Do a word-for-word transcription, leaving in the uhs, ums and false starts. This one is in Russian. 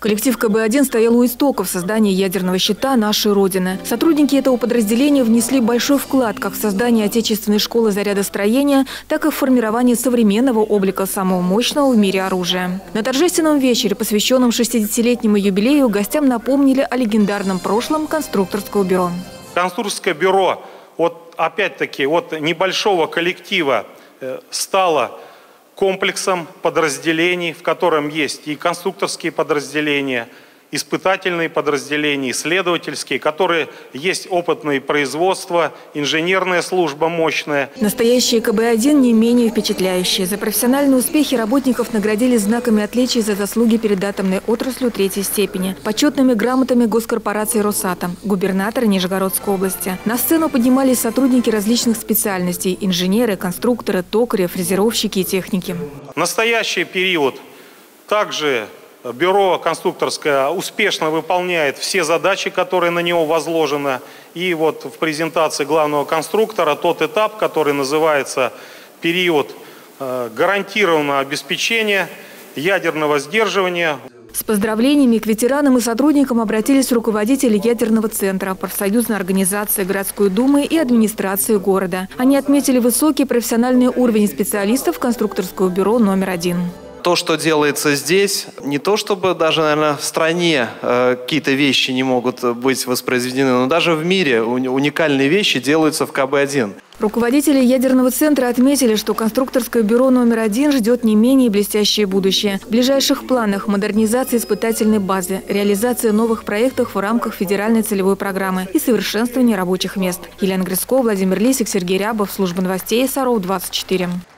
Коллектив ка бэ один стоял у истоков создания ядерного щита нашей Родины. Сотрудники этого подразделения внесли большой вклад как в создание отечественной школы зарядостроения, так и в формирование современного облика самого мощного в мире оружия. На торжественном вечере, посвященном шестидесятилетнему юбилею, гостям напомнили о легендарном прошлом конструкторского бюро. Конструкторское бюро, вот, опять-таки, от небольшого коллектива стало комплексом подразделений, в котором есть и конструкторские подразделения, испытательные подразделения, исследовательские, которые есть опытные производства, инженерная служба мощная. Настоящие ка бэ один не менее впечатляющие. За профессиональные успехи работников наградили знаками отличия за заслуги перед атомной отраслью третьей степени, почетными грамотами госкорпорации «Росатом», губернатора Нижегородской области. На сцену поднимались сотрудники различных специальностей – инженеры, конструкторы, токари, фрезеровщики и техники. В настоящий период также бюро конструкторское успешно выполняет все задачи, которые на него возложены. И вот в презентации главного конструктора тот этап, который называется период гарантированного обеспечения ядерного сдерживания. С поздравлениями к ветеранам и сотрудникам обратились руководители ядерного центра, профсоюзной организации городской думы и администрации города. Они отметили высокий профессиональный уровень специалистов конструкторского бюро номер один. То, что делается здесь, не то чтобы даже, наверное, в стране э, какие-то вещи не могут быть воспроизведены, но даже в мире уникальные вещи делаются в ка бэ один. Руководители ядерного центра отметили, что конструкторское бюро номер один ждет не менее блестящее будущее. В ближайших планах модернизация испытательной базы, реализация новых проектов в рамках федеральной целевой программы и совершенствование рабочих мест. Елена Грицко, Владимир Лисик, Сергей Рябов, служба новостей, Саров двадцать четыре.